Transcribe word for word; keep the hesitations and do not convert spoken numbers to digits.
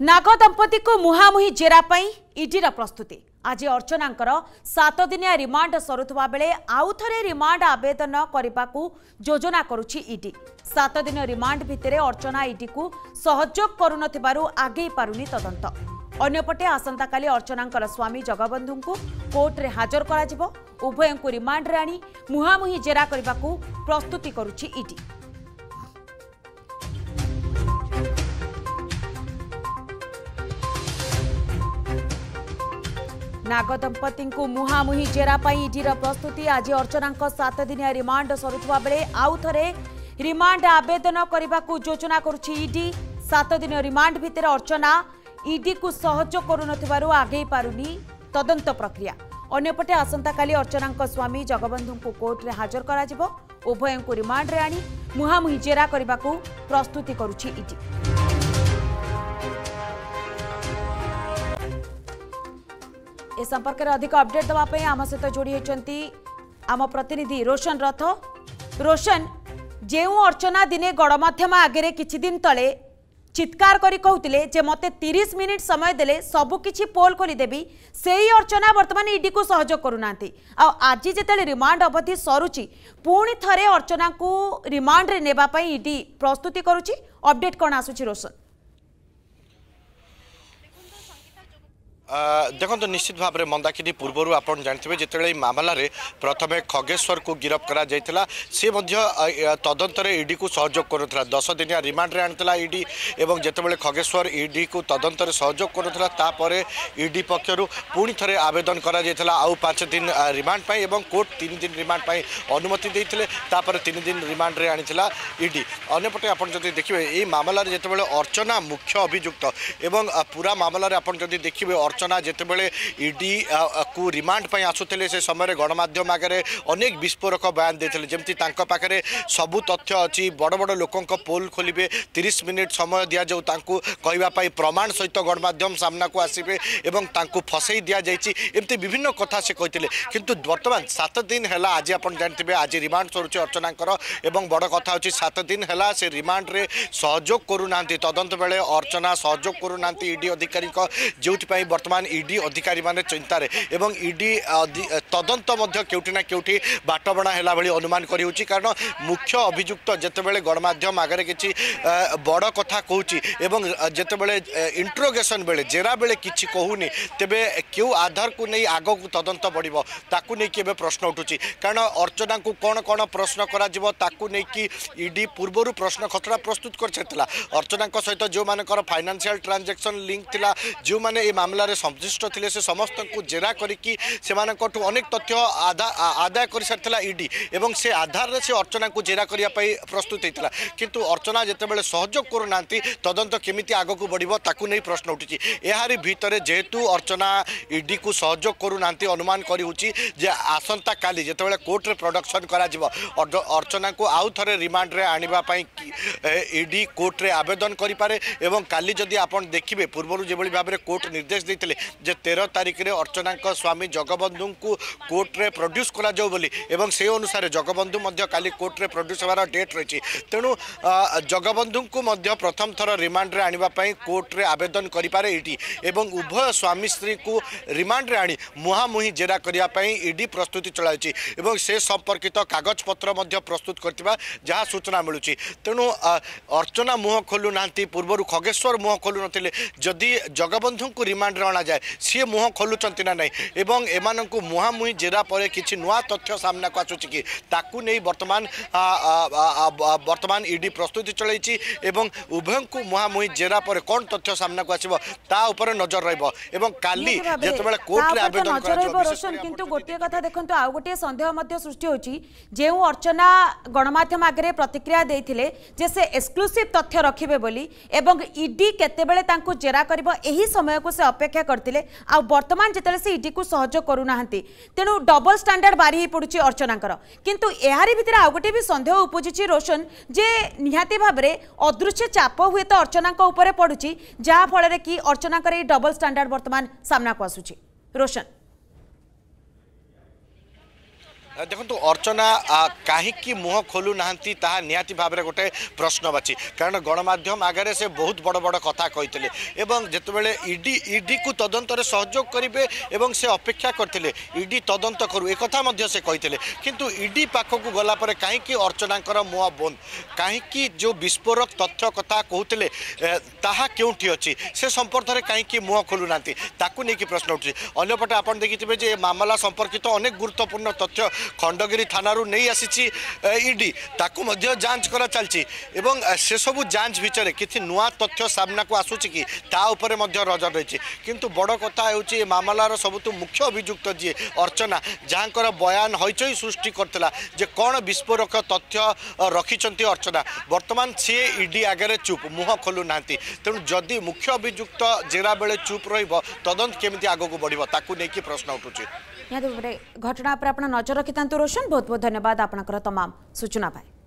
नाग दंपति को मुहामुहि जेरा पई ईडीर प्रस्तुति। आज अर्चनांकर सात दिनिया रिमांड सरुवा बेले आउ थे रिमांड आवेदन करने को योजना करुछि ईडी। सात दिन रिमांड भितर अर्चना ईडी को सहयोग करू आगे पारुनी तदंत। अन्यपटे आसंता काली अर्चनांकर स्वामी जगबंधु को कोर्टे हाजर करा उभय को रिमांड रे आनी मुहामुहि जेरा करने को प्रस्तुति करुछि ईडी। नाग दंपति को मुहामुहि जेरा पाई ईडीर प्रस्तुति। आज अर्चना सात दिनिया रिमांड सरुवा बेले आउ थे रिमांड आवेदन करने को योजना करुछि ईडी। सात दिन रिमांड भितर अर्चना ईडी को सहयोग करू आगे पारुनी तदंत प्रक्रिया। अन्यपटे आसंता काली अर्चना स्वामी जगबंधु को कोर्टे हाजर करा उभय को रिमांड रे आनी मुहामुहि जेरा करने को प्रस्तुति करुछि ईडी। ए संपर्क में अधिक अपडेट दवापे आम सहित जोड़ी होती आम प्रतिनिधि रोशन रथ। रोशन, जे अर्चना दिने गणमाध्यम आगे किछि दिन तले चित्कार करी कहउतिले जे मते तीस मिनिट समय देले सबु किछि पोल खोलीदेवी, से ही अर्चना वर्तमान ईडी को सहयोग करूनांती। आज जेतेले रिमांड अवधि सरुची पुणी थरे अर्चना को रिमांड रे नेबा पई ईडी प्रस्तुति करुची। अपडेट कोन आसुची रोशन? देखो निश्चित भाव में मंदाकिनी पूर्व आप जानते जिते मामलें प्रथम खगेश्वर को गिरफ्त करा सी तदंत ईडी को सहयोग करूला दस दिन रिमांड रे आनी ईडी और जितेबाला खगेश्वर ईडी को तदंत सहयोग करूला ईडी पक्षर पुणी थे आवेदन कर आउ पांच दिन रिमांड पाई और कोर्ट तीन दिन रिमांड पाई अनुमति देते तीन दिन रिमांड रे आनी ईडी। अंपटे आप देखिए ये मामलें जितेबाला अर्चना मुख्य अभियुक्त और पूरा मामलें आप देखिए अर्चना जितेबाला ईडी को रिमांड पर आसूले से समय गणमाध्यम आगे अनेक विस्फोरक बयान देते जमती पाखे सबू तथ्य अच्छी बड़ बड़ लोकों पोल खोलिए तीस मिनिट समय दि जाऊ कहवाई प्रमाण सहित गणमाध्यम सामना को आसवे और फसई दि जाए एमती विभिन्न कथा से कहते किंतु बर्तमान सात दिन है आज आप जानते आज रिमांड सरुचे अर्चनांकर एवं बड़ कथा अच्छी सात दिन है से रिमांड रे सहयोग करूना तदंत बेले अर्चना सहयोग करूना ईडी अधिकारी जो वर्तमान ईडी अधिकारी माने चिंतार एवं ईडी तदंत केउटिना केउटि बाटबणा होला भली अनुमान करी होची कारण मुख्य अभियुक्त जेतेबेले गणमाध्यम आगे किछि बड़ कथा कहूची एवं जेतेबेले इंट्रोगेशन बेले जेरा बेले किछि कहूनी तेबे केउ आधार को नहीं आगो को तदंत बढ़िबो ताकू नै केबे प्रश्न उठुची कारण अर्चना को कोन कोन प्रश्न करा जिवो ताकू नै कि ईडी पूर्वरु प्रश्न खतरा प्रस्तुत करछेतला अर्चना को सहित जो मानकर फाइनेंशियल ट्रांजैक्शन लिंक थिला जो माने ए मामला संश्लिष्ट थे से समस्त को जेरा करके अनेक तथ्य आदा आदाय कर सारी ईडी एवं से आधार से अर्चना को जेरा करने प्रस्तुत होता किंतु अर्चना जितेबाला सहयोग करूना तदंत केमी आग को बढ़ो ताकू नहीं प्रश्न उठी यार भितर जेहेतु अर्चना ईडी को सहयोग करूना अनुमान करी जे आसंता काली जितेबाला कोर्टे प्रोडक्शन अर्चना को आउ थे रिमांड रे आने ईडी कोर्टे आवेदन करें और काली जदि आप देखिए पूर्व जो भाव में कोर्ट निर्देश जे तेरह तारीख में अर्चना स्वामी जगबंधु को कोर्टे प्रोड्यूस एवं से अनुसार जगबंधु काली कोर्टे प्रोड्यूस होवार डेट रही तेणु जगबंधु को प्रथम थर रिमांड रे आने कोर्टे आवेदन करे ईडी एवं उभय स्वामी स्त्री को रिमांड रे आनी मुहामुहि जेरा करने ईडी प्रस्तुति चलाई से संपर्कित कागज पत्र प्रस्तुत करथिबा जहाँ सूचना मिलूँ तेणु अर्चना मुह खोलू ना पूर्व खगेश्वर मुह खोलू नथिले जदि जगबंधु को रिमांड अणा जाए सी मुह खोलुंट ना नहीं एम को मुहामुहि जेरा पर किसी नुआ तथ्य सामना को आसूची कि ताकू नहीं बर्तमान बर्तमान ईडी प्रस्तुति चलती उभय को मुहामुहि जेरा पर कौन तथ्य सामना को आसो ता उपर नजर रहा काली जितेबाला कोर्टे आवेदन कर किंतु गोटे कथा देखो आउ गोटे सन्देह सृष्टि होची जे अर्चना गणमाध्यम आगे प्रतिक्रिया देथिले जे से एक्सक्लूसिव तथ्य रखिबे बोली एवं ईडी केतेबेले तांको जेरा करबो एही समय को से अपेक्षा करथिले आ वर्तमान जेतेले से ईडी को सहयोग करूनांती तेनु डबल स्टैंडर्ड बारी पड़ुची अर्चनांकर किंतु एहारी भितर आ गोटे भी संदेह उपजुची रोशन जे निहाती भाबरे अदृश्य चाप हुए तो अर्चनांक ऊपर पड़ुची जहा फल रे कि अर्चनांकर ए डबल स्टैंडर्ड वर्तमान सामना को आसुची। रोशन देखो अर्चना कहीं मुह खोलू ना निहाती भाव में गोटे प्रश्नवाची कारण गणमाध्यम आगे से बहुत बड़ बड़ कथा कही जितेबाला ईडी ईडी को तदंत सहयोग करेंगे और से अपेक्षा करते ईडी तदंत करूँ एक से कही किंतु ईडी पाखक गलापर कहीं अर्चना मुह बंद कहीं जो विस्फोरक तथ्य कथा कहते ताहा क्योंठी अच्छी से संपर्क में कहीं मुह खोलू ना नहीं प्रश्न उठे अंपटे आप देखिए जे मामला संपर्कित अनेक गुरुत्वपूर्ण तथ्य खंडगिरी थाना नहीं आसी ईडी ताकू जांच करा चलती से सबू जांच भितर किसी नुआ तथ्य सामना को आसूची कि तापर नजर रही किंतु बड़ कथा हो मामलार सबुठ मुख्य अभियुक्त जी अर्चना जहाँ बयान हईचई सृष्टि करता जे कौन विस्फोरक तथ्य रखी अर्चना बर्तमान सी ईडी आगे चुप मुह खोलू ना तेणु जदि मुख्य अभियुक्त जेरा बेले चुप रदंत केमी आगक बढ़ ताकू नहीं प्रश्न उठू घटना पर आपना नजर रखिथांतु रोशन बहुत बहुत धन्यवाद आपनकर तमाम सूचना भाई।